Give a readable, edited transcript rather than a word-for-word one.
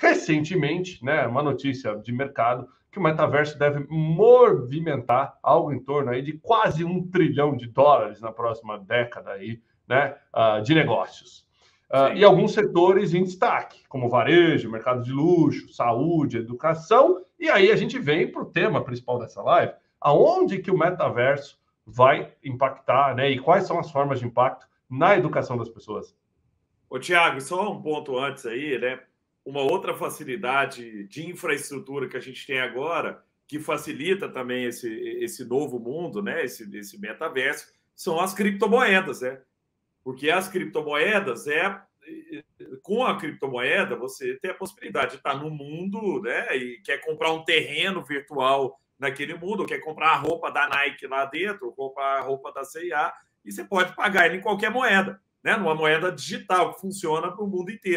Recentemente, né, uma notícia de mercado que o metaverso deve movimentar algo em torno aí de quase $1 trilhão na próxima década aí, né, de negócios. E alguns setores em destaque, como varejo, mercado de luxo, saúde, educação. E aí a gente vem para o tema principal dessa live, aonde que o metaverso vai impactar, né? E quais são as formas de impacto na educação das pessoas. Ô, Tiago, só um ponto antes aí, né? Uma outra facilidade de infraestrutura que a gente tem agora, que facilita também esse novo mundo, né? Esse metaverso, são as criptomoedas, né? Porque as criptomoedas, com a criptomoeda, você tem a possibilidade de estar no mundo, né, e quer comprar um terreno virtual naquele mundo, quer comprar a roupa da Nike lá dentro, comprar a roupa da C&A, e você pode pagar ele em qualquer moeda, né, numa moeda digital que funciona para o mundo inteiro.